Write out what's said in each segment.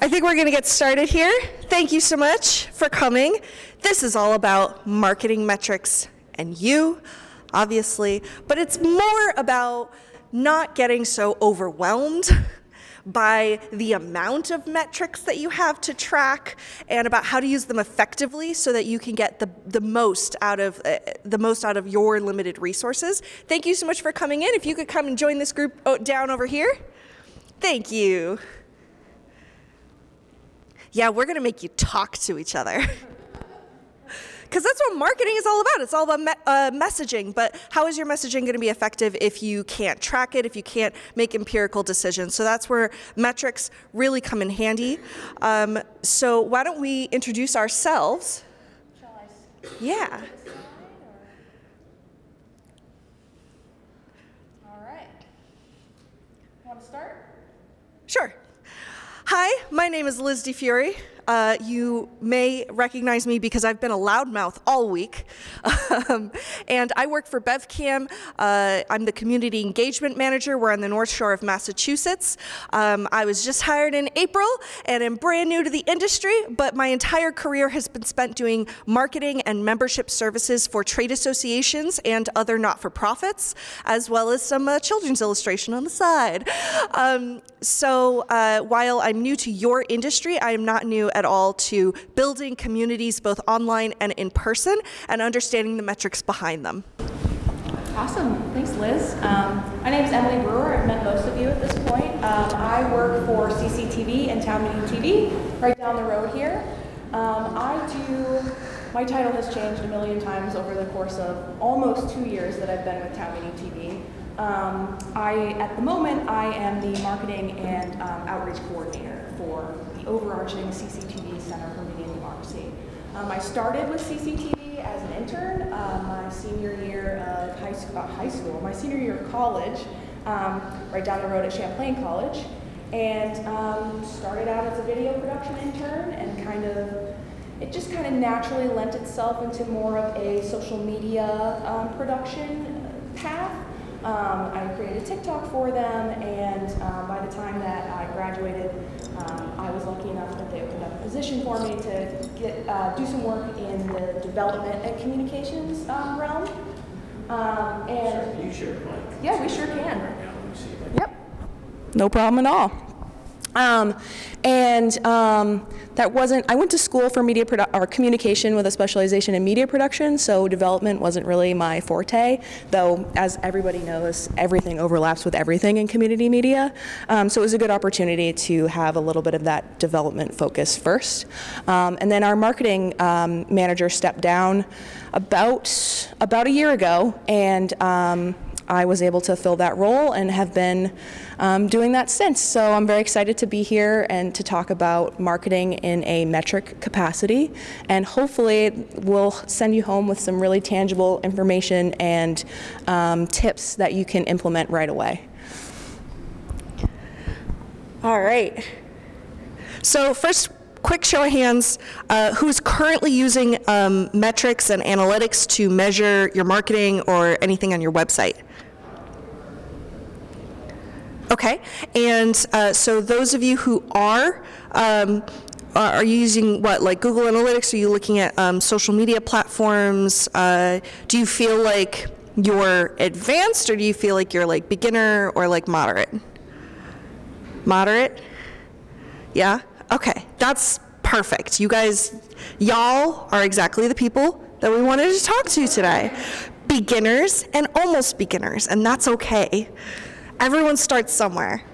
I think we're going to get started here. Thank you so much for coming. This is all about marketing metrics and you, obviously, but it's more about not getting so overwhelmed by the amount of metrics that you have to track and about how to use them effectively so that you can get the most out of your limited resources. Thank you so much for coming in. If you could come and join this group down over here. Thank you. Yeah, we're gonna make you talk to each other. Because that's what marketing is all about. It's all about messaging, but how is your messaging going to be effective if you can't track it, if you can't make empirical decisions? So that's where metrics really come in handy. So why don't we introduce ourselves? Shall I? Yeah. All right. Want to start? Sure. Hi, my name is Liz DiFiore. You may recognize me because I've been a loudmouth all week. And I work for BevCam. I'm the community engagement manager. We're on the North Shore of Massachusetts. I was just hired in April and am brand new to the industry, but my entire career has been spent doing marketing and membership services for trade associations and other not-for-profits, as well as some children's illustration on the side. While I'm new to your industry, I am not new at all to building communities both online and in person and understanding the metrics behind them. Awesome, thanks Liz. My name is Emily Brewer, I've met most of you at this point. I work for CCTV and Town Meeting TV right down the road here. My title has changed a million times over the course of almost 2 years that I've been with Town Meeting TV. At the moment, I am the marketing and outreach coordinator for overarching CCTV Center for Media and Democracy. I started with CCTV as an intern my senior year of college, right down the road at Champlain College, and started out as a video production intern and it just kind of naturally lent itself into more of a social media production path. I created TikTok for them, and by the time that I graduated, I was lucky enough that they opened up a position for me to do some work in the development and communications realm. And you sure can. Yeah, we sure can. Right now, let me see if I can. Yep, no problem at all. I went to school for media communication with a specialization in media production, so development wasn't really my forte, though as everybody knows, everything overlaps with everything in community media. So it was a good opportunity to have a little bit of that development focus first. And then our marketing manager stepped down about a year ago, and I was able to fill that role and have been doing that since. So I'm very excited to be here and to talk about marketing in a metric capacity. And hopefully we'll send you home with some really tangible information and tips that you can implement right away. All right. So first, quick show of hands, who's currently using metrics and analytics to measure your marketing or anything on your website? Okay, and so those of you who are you using what, like Google Analytics? Are you looking at social media platforms? Do you feel like you're advanced or do you feel like you're like beginner or like moderate? Moderate? Yeah? Okay, that's perfect. You guys, y'all are exactly the people that we wanted to talk to today. Beginners and almost beginners, and that's okay. Everyone starts somewhere.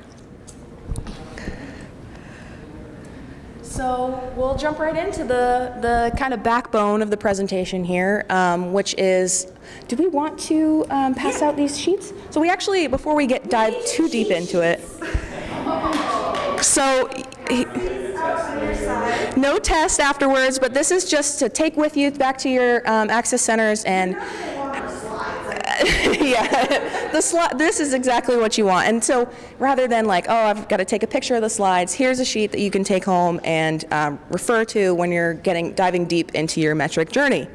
So we'll jump right into the kind of backbone of the presentation here, which is, do we want to pass out these sheets? So we actually, before we dive too deep into it, so, no test afterwards, but this is just to take with you back to your access centers and yeah, this is exactly what you want. And so rather than like, oh, I've got to take a picture of the slides, here's a sheet that you can take home and refer to when you're diving deep into your metric journey.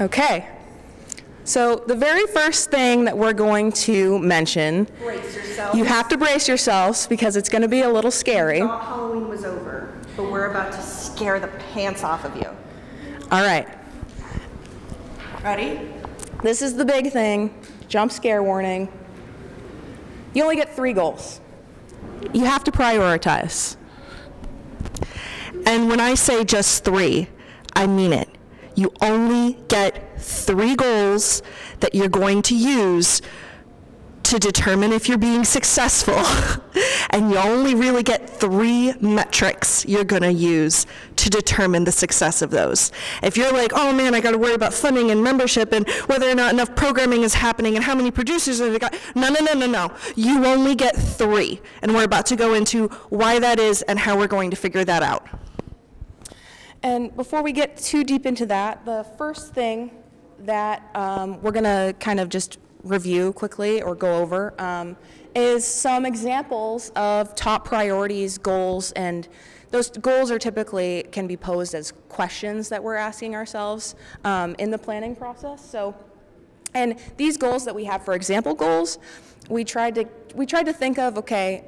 Okay. So the very first thing that we're going to mention, you have to brace yourselves because it's going to be a little scary. I thought Halloween was over, but we're about to scare the pants off of you. All right. Ready? This is the big thing, jump scare warning. You only get 3 goals. You have to prioritize. And when I say just 3, I mean it. You only get 3 goals that you're going to use to determine if you're being successful. And you only really get 3 metrics you're going to use to determine the success of those. If you're like, oh man, I got to worry about funding and membership and whether or not enough programming is happening and how many producers have they got. No, no, no, no, no. You only get 3. And we're about to go into why that is and how we're going to figure that out. And before we get too deep into that, the first thing that we're going to kind of just review quickly or go over is some examples of top priorities, goals, and those goals are typically can be posed as questions that we're asking ourselves in the planning process. So, and these goals that we have for example goals, we tried to think of, okay,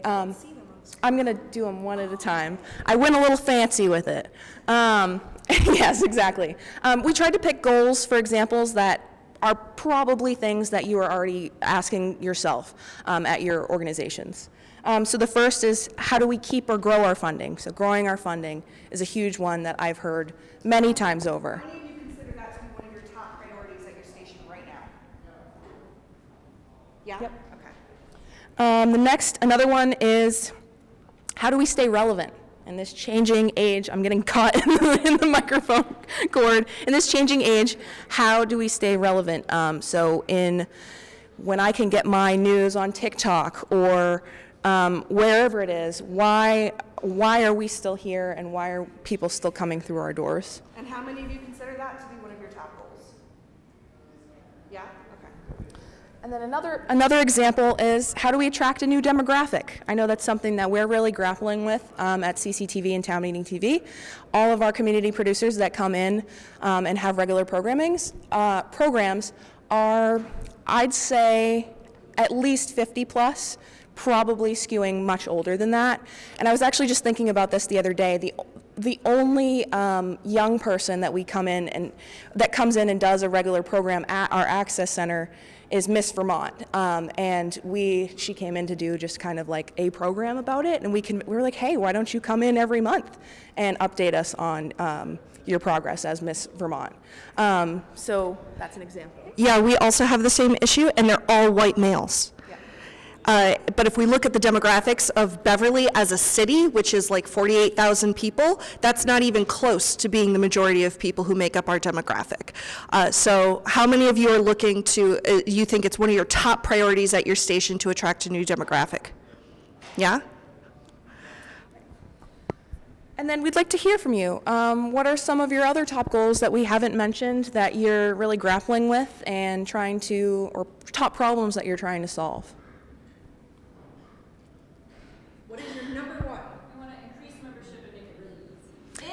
I'm gonna do them one at a time. I went a little fancy with it. Yes, exactly. We tried to pick goals for examples that are probably things that you are already asking yourself at your organizations. So the first is, how do we keep or grow our funding? So growing our funding is a huge one that I've heard many times over. How do you consider that to be one of your top priorities at your station right now? Yeah? Yep. Okay. The next, another one is, how do we stay relevant? In this changing age, I'm getting caught in the microphone cord. In this changing age, how do we stay relevant? So when I can get my news on TikTok or wherever it is, why are we still here and why are people still coming through our doors? And how many of you consider that to be one of your top goals? Yeah? Okay. And then another example is, how do we attract a new demographic? I know that's something that we're really grappling with at CCTV and Town Meeting TV. All of our community producers that come in and have regular programs are, I'd say, at least 50 plus, probably skewing much older than that. And I was actually just thinking about this the other day. The only young person that comes in and does a regular program at our Access Center is Miss Vermont, and she came in to do just kind of like a program about it, and we were like, hey, why don't you come in every month and update us on your progress as Miss Vermont? So that's an example. Yeah, we also have the same issue, and they're all white males. Yeah. But if we look at the demographics of Beverly as a city, which is like 48,000 people, that's not even close to being the majority of people who make up our demographic. So how many of you are looking to, you think it's one of your top priorities at your station to attract a new demographic? Yeah? And then we'd like to hear from you. What are some of your other top goals that we haven't mentioned that you're really grappling with and trying to, or top problems that you're trying to solve? What is your number one? I want to increase membership and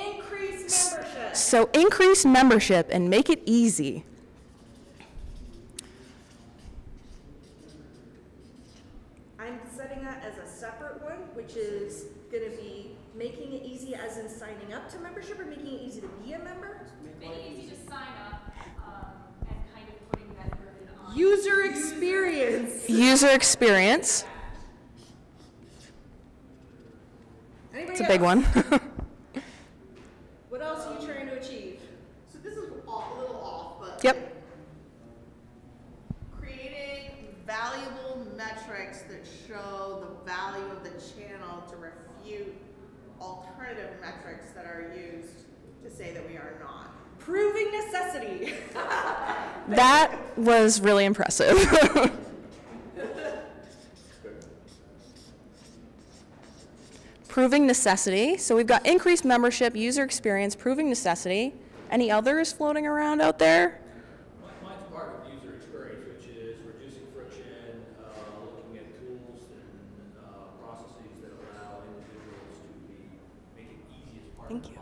make it really easy. Increase membership! So increase membership and make it easy. I'm setting that as a separate one, which is going to be making it easy as in signing up to membership or making it easy to be a member? Making it easy to sign up and kind of putting that burden on. User experience. User experience. It's a big one. What else are you trying to achieve? So this is a little off, but yep. Like creating valuable metrics that show the value of the channel to refute alternative metrics that are used to say that we are not. Proving necessity. That was really impressive. Proving necessity. So we've got increased membership, user experience, proving necessity. Any others floating around out there? Mine's part of user experience, which is reducing friction, looking at tools and processes that allow individuals to make it easy as part of life. Thank you.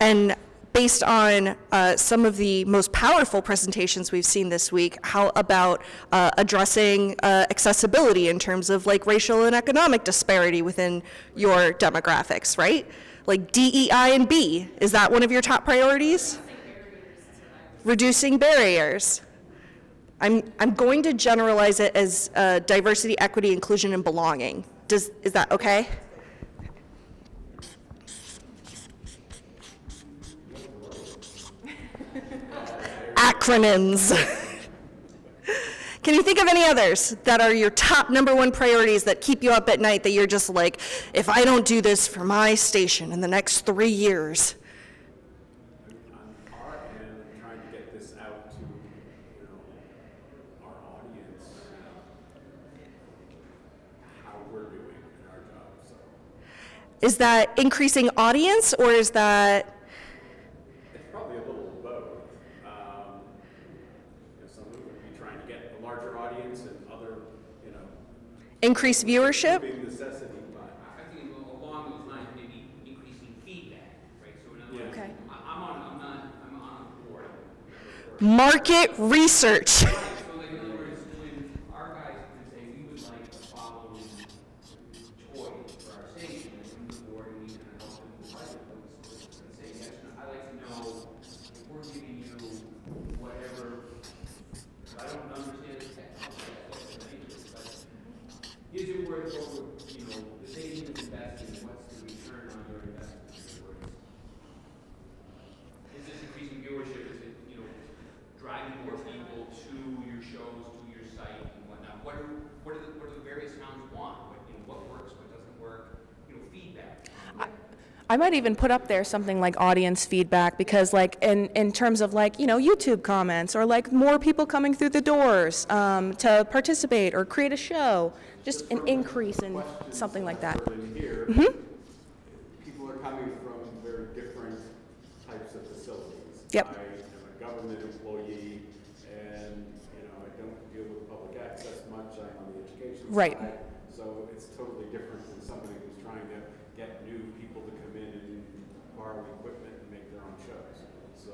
And based on some of the most powerful presentations we've seen this week, how about addressing accessibility in terms of like racial and economic disparity within your demographics, right? Like DEI and B, is that one of your top priorities? Reducing barriers. I'm going to generalize it as diversity, equity, inclusion, and belonging. Is that okay? Acronyms. Can you think of any others that are your top #1 priorities that keep you up at night, that you're just like, if I don't do this for my station in the next 3 years? I'm trying to get this out to, you know, our audience, how we're doing in our job. So. Is that increasing audience, or is that? Increase viewership? I think along those lines, maybe increasing feedback, right? So in other words, okay. I'm on board. Market research. So like, in other words, when our guys would say we would like the following toys for our station, and we board and we kind of help people write those toys and say, yes, I'd like to know if we're giving you whatever, I don't understand the is it worth what, you know, the savings invested, and what's the return on your investment? Is this increasing viewership? Is it, you know, driving more people to your shows, to your site, and whatnot? What do the various towns want? What, you know, what works, what doesn't work? You know, feedback. I might even put up there something like audience feedback, because like in terms of like, you know, YouTube comments, or like more people coming through the doors to participate or create a show, just an increase in something like that. Here, people are coming from very different types of facilities. Yep. I am a government employee, and you know, I don't deal with public access much. I'm on the education right. side, so it's totally different than somebody who's trying to get new people to come in and borrow equipment and make their own shows. So,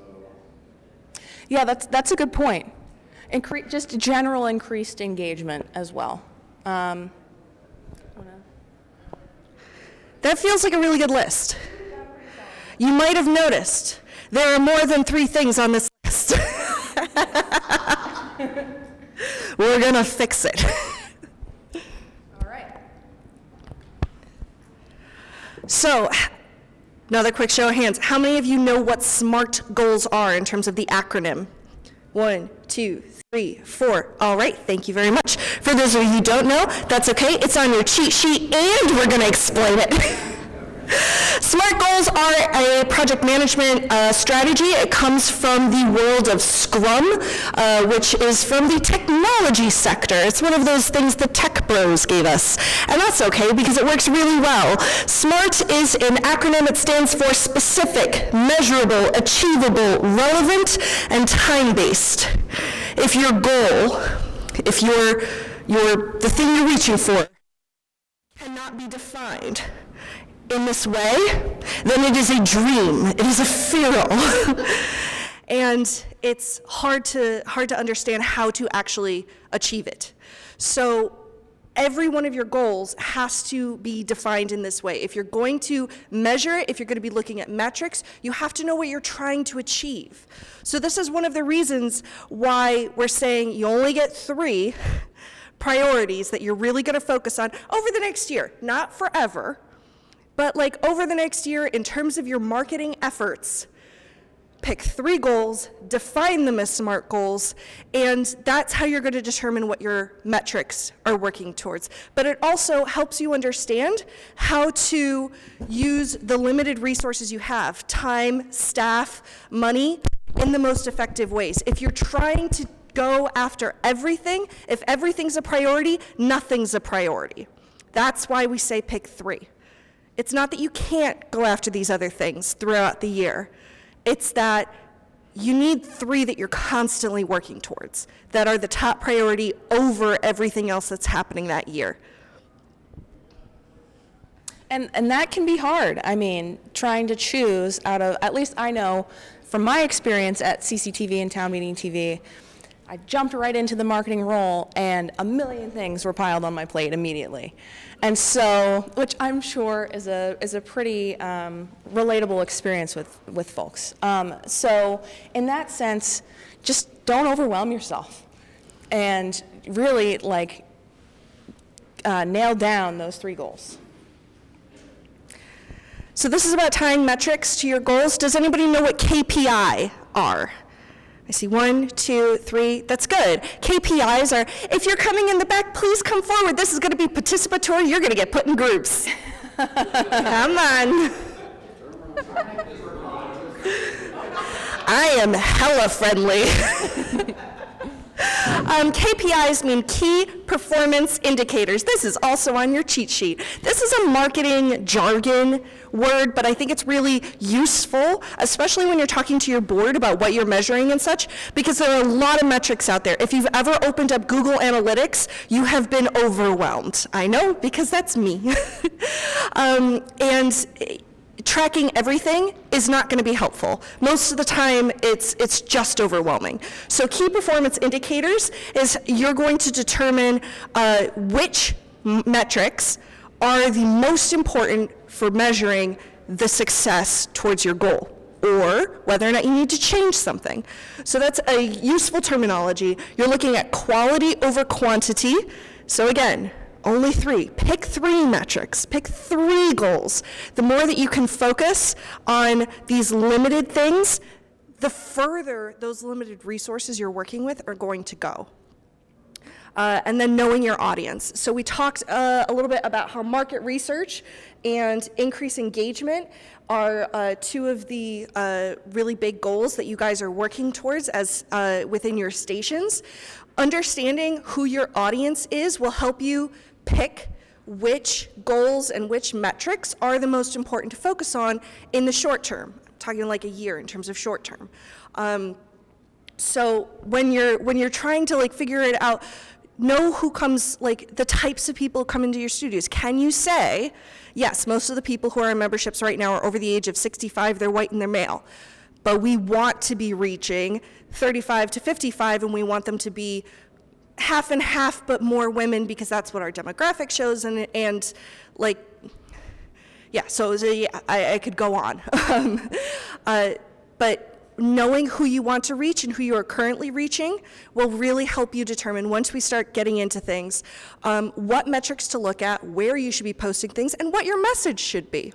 yeah, that's a good point. Just general increased engagement as well. That feels like a really good list. You might have noticed there are more than 3 things on this list. We're gonna fix it. All right. So, another quick show of hands. How many of you know what SMART goals are in terms of the acronym? 1, 2, 3, 4. All right, thank you very much. For those of you who don't know, that's okay. It's on your cheat sheet, and we're going to explain it. SMART goals are a project management strategy. It comes from the world of Scrum, which is from the technology sector. It's one of those things the tech bros gave us. And that's okay, because it works really well. SMART is an acronym. It stands for specific, measurable, achievable, relevant, and time-based. If your goal, if the thing you're reaching for cannot be defined in this way, then it is a dream. It is ethereal. And it's hard to understand how to actually achieve it. So every one of your goals has to be defined in this way. If you're going to measure it, if you're going to be looking at metrics, you have to know what you're trying to achieve. So this is one of the reasons why we're saying you only get 3 priorities that you're really going to focus on over the next year, not forever, but like over the next year in terms of your marketing efforts. Pick 3 goals, define them as SMART goals, and that's how you're going to determine what your metrics are working towards. But it also helps you understand how to use the limited resources you have, time, staff, money, in the most effective ways. If you're trying to go after everything, if everything's a priority, nothing's a priority. That's why we say pick 3. It's not that you can't go after these other things throughout the year. It's that you need 3 that you're constantly working towards, that are the top priority over everything else that's happening that year. And that can be hard. I mean, trying to choose out of, at least I know from my experience at CCTV and Town Meeting TV, I jumped right into the marketing role and a million things were piled on my plate immediately. And so, which I'm sure is a pretty relatable experience with folks. So in that sense, just don't overwhelm yourself and really like nail down those three goals. So this is about tying metrics to your goals. Does anybody know what KPI are? I see 1, 2, 3, that's good. KPIs are, if you're coming in the back, please come forward. This is gonna be participatory. You're gonna get put in groups. Come on. I am hella friendly. KPIs mean key performance indicators. This is also on your cheat sheet. This is a marketing jargon word, but I think it's really useful, especially when you're talking to your board about what you're measuring and such, because there are a lot of metrics out there. If you've ever opened up Google Analytics, you have been overwhelmed. I know, because that's me. And tracking everything is not going to be helpful. Most of the time, it's just overwhelming. So key performance indicators is you're going to determine which metrics are the most important for measuring the success towards your goal, or whether or not you need to change something. So that's a useful terminology. You're looking at quality over quantity. So again, only three. Pick three metrics. Pick three goals. The more that you can focus on these limited things, the further those limited resources you're working with are going to go. And then knowing your audience. So we talked a little bit about how market research and increased engagement are two of the really big goals that you guys are working towards as within your stations. Understanding who your audience is will help you pick which goals and which metrics are the most important to focus on in the short term. I'm talking like a year in terms of short term. So when you're trying to like figure it out, know who comes, like the types of people come into your studios. Can you say, yes, most of the people who are in memberships right now are over the age of 65, they're white and they're male, but we want to be reaching 35 to 55 and we want them to be half and half, but more women because that's what our demographic shows and like, yeah, so yeah, I could go on. But knowing who you want to reach and who you are currently reaching will really help you determine, once we start getting into things, what metrics to look at, where you should be posting things, and what your message should be.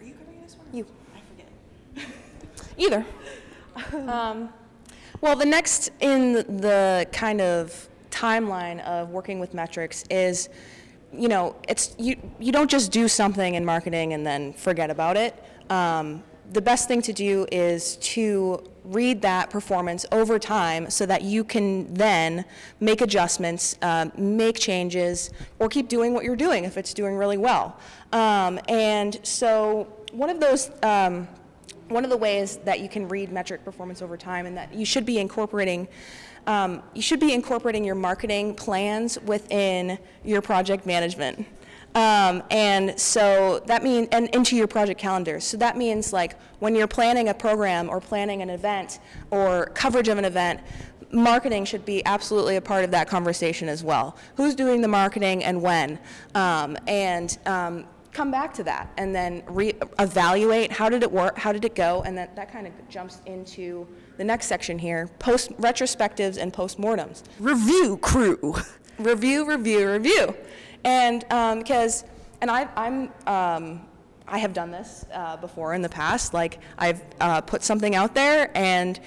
Are you covering this one? You. I forget. Either. Well, the next in the kind of timeline of working with metrics is, you know, you don't just do something in marketing and then forget about it. The best thing to do is to read that performance over time so that you can then make adjustments, make changes, or keep doing what you're doing if it's doing really well. And so one of those, one of the ways that you can read metric performance over time and that you should be incorporating your marketing plans within your project management. And so that means, and into your project calendars. So that means like when you're planning a program or planning an event or coverage of an event, marketing should be absolutely a part of that conversation as well. Who's doing the marketing and when? Come back to that and then re-evaluate how did it work, how did it go, and that kind of jumps into the next section here, retrospectives and postmortems. Review crew. Review. And because, and I have done this before in the past, like I've put something out there and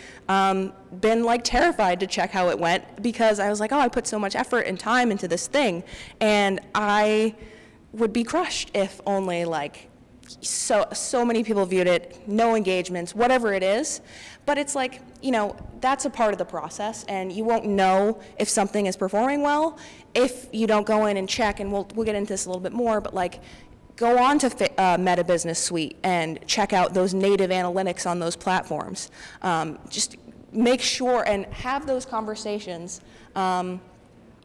been like terrified to check how it went because I was like, oh, I put so much effort and time into this thing and I would be crushed if only like so many people viewed it, no engagements, whatever it is. But it's like, you know, that's a part of the process and you won't know if something is performing well if you don't go in and check, and we'll get into this a little bit more, but like go on to Meta Business Suite and check out those native analytics on those platforms. Just make sure and have those conversations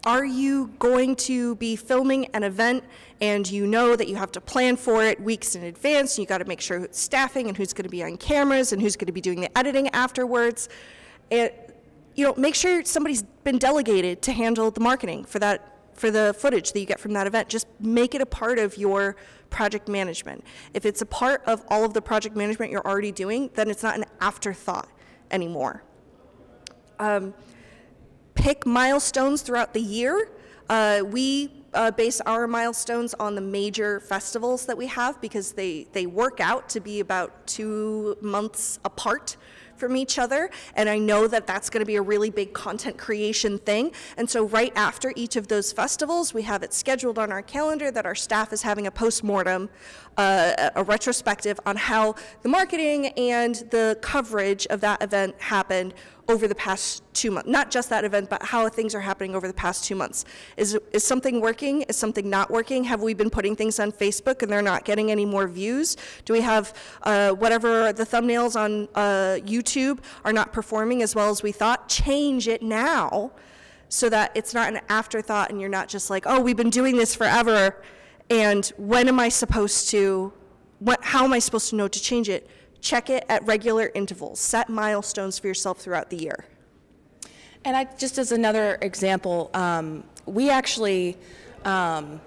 Are you going to be filming an event and you know that you have to plan for it weeks in advance, and you got to make sure who's staffing and who's going to be on cameras and who's going to be doing the editing afterwards? You know, make sure somebody's been delegated to handle the marketing for that, for the footage that you get from that event. Just make it a part of your project management. If it's a part of all of the project management you're already doing, then it's not an afterthought anymore. Pick milestones throughout the year. We base our milestones on the major festivals that we have, because they work out to be about 2 months apart from each other, and I know that that's going to be a really big content creation thing. And so right after each of those festivals, we have it scheduled on our calendar that our staff is having a postmortem, a retrospective on how the marketing and the coverage of that event happened over the past 2 months. Not just that event, but how things are happening over the past 2 months. Is something working? Is something not working? Have we been putting things on Facebook and they're not getting any more views? Do we have whatever the thumbnails on YouTube are not performing as well as we thought? Change it now so that it's not an afterthought and you're not just like, oh, we've been doing this forever, and when am I supposed to, how am I supposed to know to change it? Check it at regular intervals. Set milestones for yourself throughout the year. And I, just as another example, we actually... oh,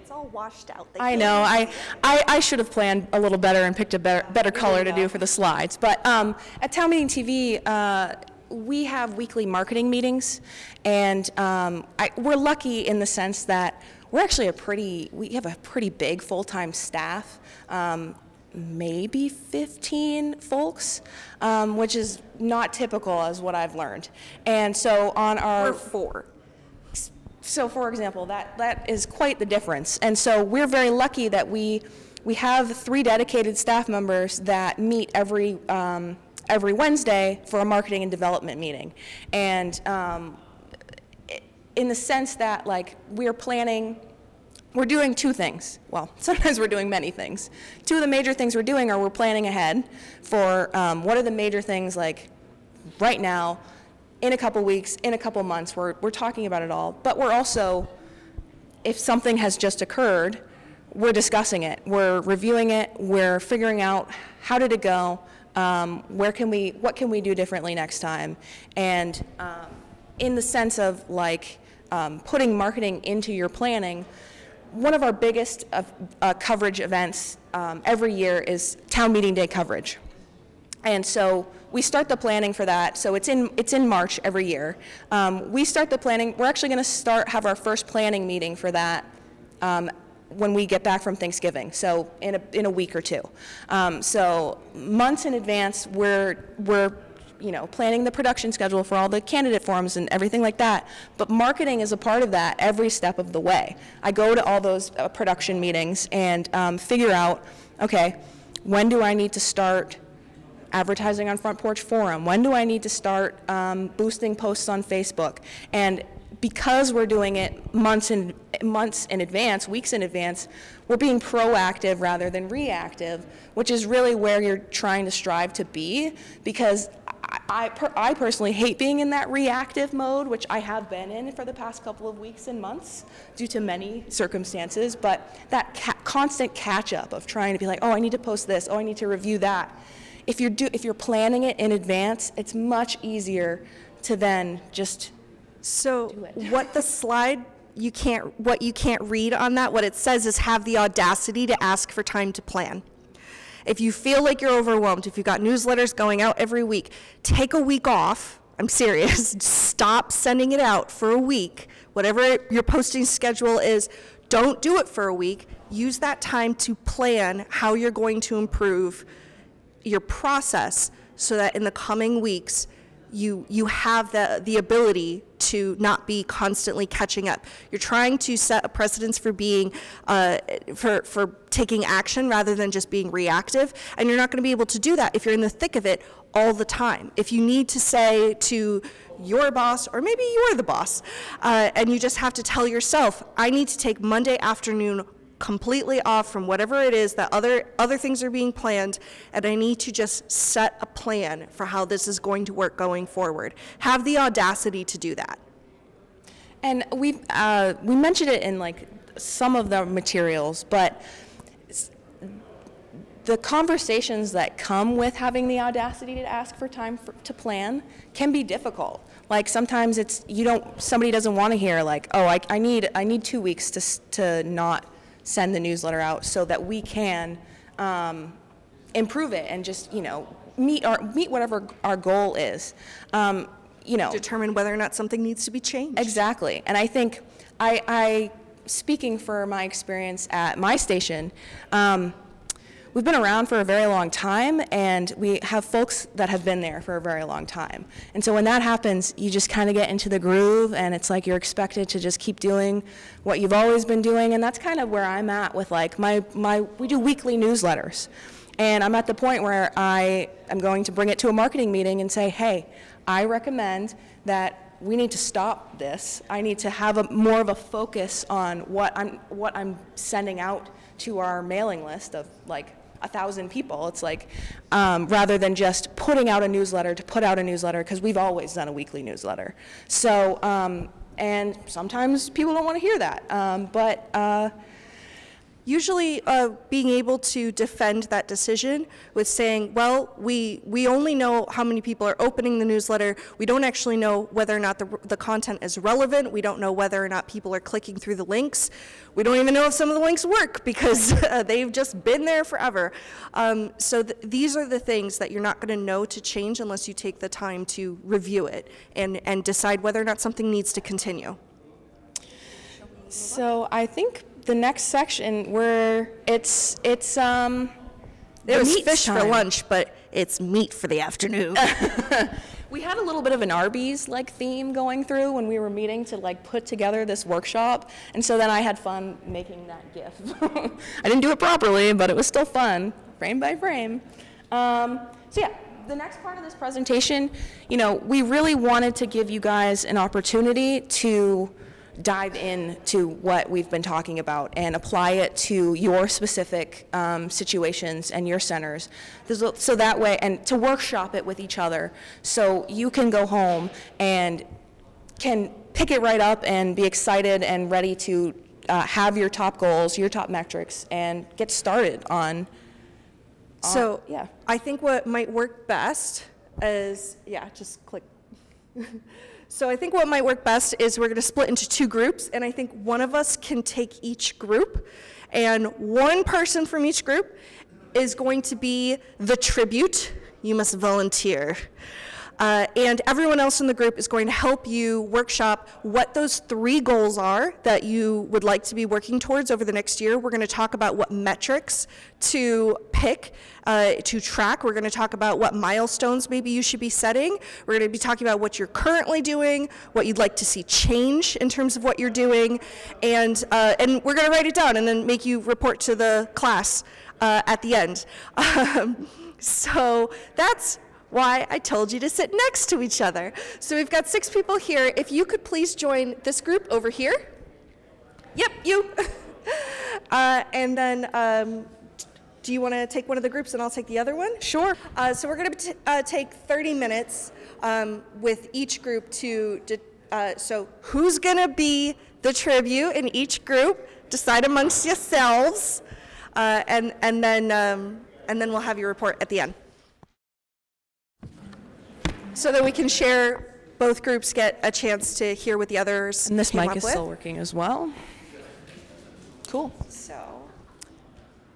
it's all washed out. I know. I should have planned a little better and picked a better color to do for the slides. But at Town Meeting TV, we have weekly marketing meetings. And we're lucky in the sense that we're actually we have a pretty big full-time staff. Maybe 15 folks, which is not typical, is what I've learned. And so on our... We're four. So for example, that is quite the difference. And so we're very lucky that we have 3 dedicated staff members that meet every Wednesday for a marketing and development meeting. And in the sense that, like, we're planning... We're doing 2 things. Well, sometimes we're doing many things. 2 of the major things we're doing are we're planning ahead for what are the major things, like right now, in a couple weeks, in a couple months, we're talking about it all. But we're also, if something has just occurred, we're discussing it, we're reviewing it, we're figuring out how did it go, what can we do differently next time? And in the sense of, like, putting marketing into your planning, one of our biggest coverage events every year is Town Meeting Day coverage. And so we start the planning for that. So it's in March every year. We start the planning. We're actually going to have our first planning meeting for that when we get back from Thanksgiving, so in a week or 2. So months in advance, we're planning the production schedule for all the candidate forums and everything like that. But marketing is a part of that every step of the way. I go to all those production meetings and figure out, okay, when do I need to start advertising on Front Porch Forum? When do I need to start boosting posts on Facebook? And because we're doing it months in advance, weeks in advance, we're being proactive rather than reactive, which is really where you're trying to strive to be, because I personally hate being in that reactive mode, which I have been in for the past couple of weeks and months due to many circumstances. But that constant catch-up of trying to be like, oh, I need to post this, oh, I need to review that. If you're planning it in advance, it's much easier to then just do it. What the slide what you can't read on that, what it says is have the audacity to ask for time to plan. If you feel like you're overwhelmed, if you've got newsletters going out every week, take a week off. I'm serious. Stop sending it out for a week. Whatever your posting schedule is, don't do it for a week. Use that time to plan how you're going to improve your process so that in the coming weeks, you have the ability to not be constantly catching up. You're trying to set a precedence for being, for taking action rather than just being reactive, and you're not going to be able to do that if you're in the thick of it all the time. If you need to say to your boss, or maybe you're the boss, and you just have to tell yourself, I need to take Monday afternoon completely off from whatever it is that other things are being planned, and I need to just set a plan for how this is going to work going forward. Have the audacity to do that. And we mentioned it in like some of the materials, but the conversations that come with having the audacity to ask for time to plan can be difficult. Like sometimes it's, somebody doesn't want to hear like, oh, I need 2 weeks to not send the newsletter out so that we can improve it and just, meet whatever our goal is. Determine whether or not something needs to be changed. Exactly. And I think speaking for my experience at my station, we've been around for a very long time, and we have folks that have been there for a very long time. And so when that happens, you just kind of get into the groove, and it's like you're expected to just keep doing what you've always been doing. And that's kind of where I'm at with like we do weekly newsletters. And I'm at the point where I am going to bring it to a marketing meeting and say, hey, I recommend that we need to stop this. I need to have more of a focus on what I'm sending out to our mailing list of like 1,000 people. It's like rather than just putting out a newsletter to put out a newsletter, because we've always done a weekly newsletter. So and sometimes people don't want to hear that, but usually being able to defend that decision with saying, well, we only know how many people are opening the newsletter. We don't actually know whether or not the content is relevant. We don't know whether or not people are clicking through the links. We don't even know if some of the links work because they've just been there forever. So these are the things that you're not going to know to change unless you take the time to review it and decide whether or not something needs to continue. So I think the next section where it was fish for lunch, but it's meat for the afternoon. We had a little bit of an Arby's like theme going through when we were meeting to like put together this workshop, and so then I had fun making that GIF. I didn't do it properly, but it was still fun, frame by frame. So yeah, the next part of this presentation, we really wanted to give you guys an opportunity to dive into what we've been talking about and apply it to your specific situations and your centers. So that way, and to workshop it with each other so you can go home and can pick it right up and be excited and ready to have your top goals, your top metrics, and get started on. So yeah, I think what might work best is, yeah, just click. So I think what might work best is we're going to split into two groups, and I think one of us can take each group, and one person from each group is going to be the tribute. You must volunteer. And everyone else in the group is going to help you workshop what those 3 goals are that you would like to be working towards over the next year. We're going to talk about what metrics to pick, to track. We're going to talk about what milestones maybe you should be setting. We're going to be talking about what you're currently doing, what you'd like to see change in terms of what you're doing, and we're going to write it down and then make you report to the class at the end. So that's why I told you to sit next to each other. So we've got 6 people here. If you could please join this group over here. Yep, you. And then do you want to take one of the groups and I'll take the other one? Sure. So we're going to take 30 minutes with each group so who's going to be the tribute in each group? Decide amongst yourselves. And then we'll have your report at the end, so that we can share, both groups get a chance to hear what the others came up with. And this mic is still working as well. Cool. So,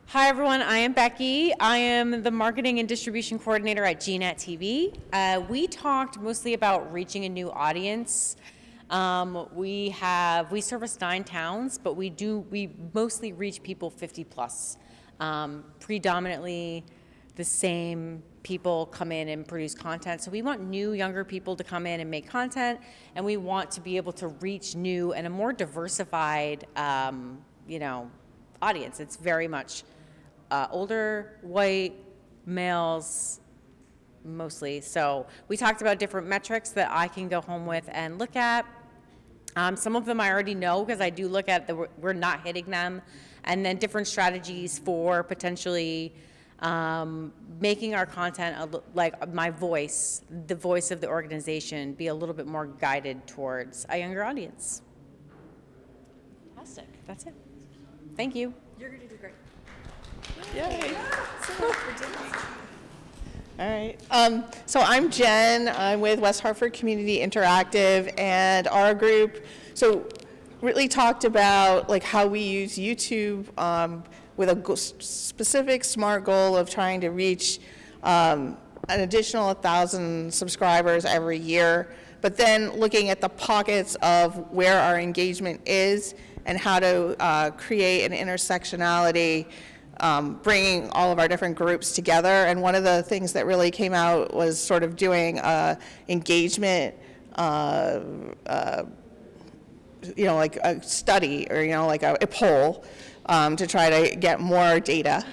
hi everyone, I am Becky. I am the Marketing and Distribution Coordinator at GNAT-TV. We talked mostly about reaching a new audience. We service 9 towns, but we mostly reach people 50 plus, predominantly the same people come in and produce content. So we want new, younger people to come in and make content, and we want to be able to reach new and a more diversified, audience. It's very much older, white, males, mostly. So we talked about different metrics that I can go home with and look at. Some of them I already know because I do look at we're not hitting them, and then different strategies for potentially making our content, like my voice, the voice of the organization, be a little bit more guided towards a younger audience. fantastic. That's it. Thank you. You're going to do great. Yay. Yay. So much for doing this. All right. So I'm Jen. I'm with West Hartford Community Interactive, and our group really talked about how we use YouTube with a specific SMART goal of trying to reach an additional 1,000 subscribers every year, but then looking at the pockets of where our engagement is and how to create an intersectionality, bringing all of our different groups together. And one of the things that really came out was sort of doing engagement, like a study or, like a poll to try to get more data.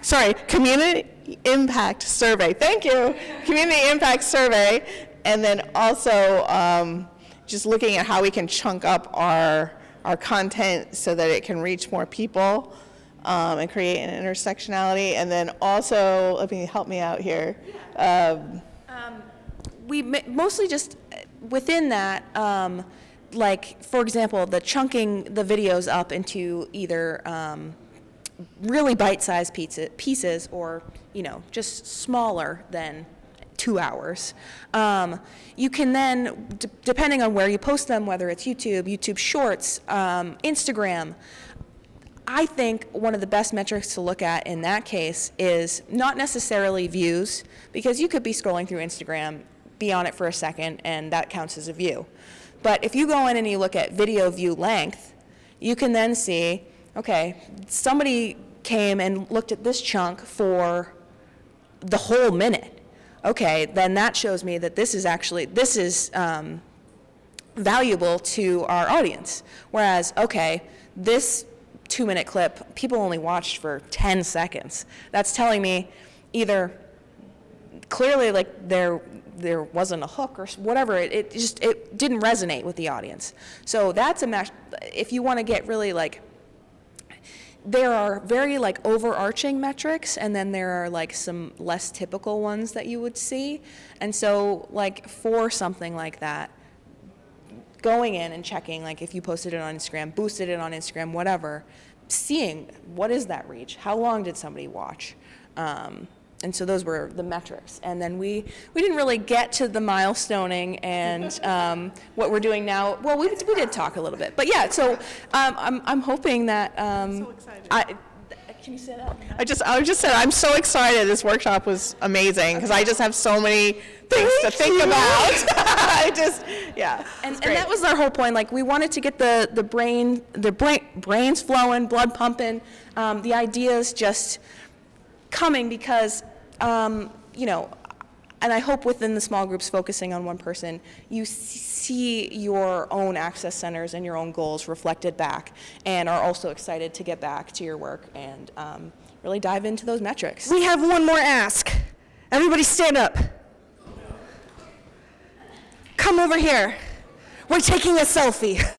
Sorry, community impact survey. Thank you. Community impact survey. And then also just looking at how we can chunk up our content so that it can reach more people and create an intersectionality. And then also, let me help me out here. We mostly just within that, like, for example, the chunking the videos up into either really bite-sized pieces or, just smaller than 2 hours. You can then, depending on where you post them, whether it's YouTube, YouTube Shorts, Instagram, I think one of the best metrics to look at in that case is not necessarily views, because you could be scrolling through Instagram, be on it for a second, and that counts as a view. But if you go in and you look at video view length, you can then see, okay, somebody came and looked at this chunk for the whole minute. Okay, then that shows me that this is actually, this is valuable to our audience. Whereas, okay, this 2-minute clip, people only watched for 10 seconds. That's telling me either clearly like there wasn't a hook or whatever, it didn't resonate with the audience. So that's a match. If you want to get really like, there are very like overarching metrics, and then there are like some less typical ones that you would see. And so like for something like that, going in and checking, like if you posted it on Instagram, boosted it on Instagram, whatever, seeing what is that reach? How long did somebody watch? And so those were the metrics. And then we didn't really get to the milestoning and what we're doing now. Well, we did talk a little bit. But yeah, so I'm hoping that so excited. Can you say that? I just said I'm so excited. This workshop was amazing because I just have so many things to think about. I just, yeah. And that was our whole point. Like we wanted to get the brains flowing, blood pumping, the ideas just coming because, and I hope within the small groups focusing on one person, you see your own access centers and your own goals reflected back and are also excited to get back to your work and really dive into those metrics. We have one more ask. Everybody stand up. Come over here. We're taking a selfie.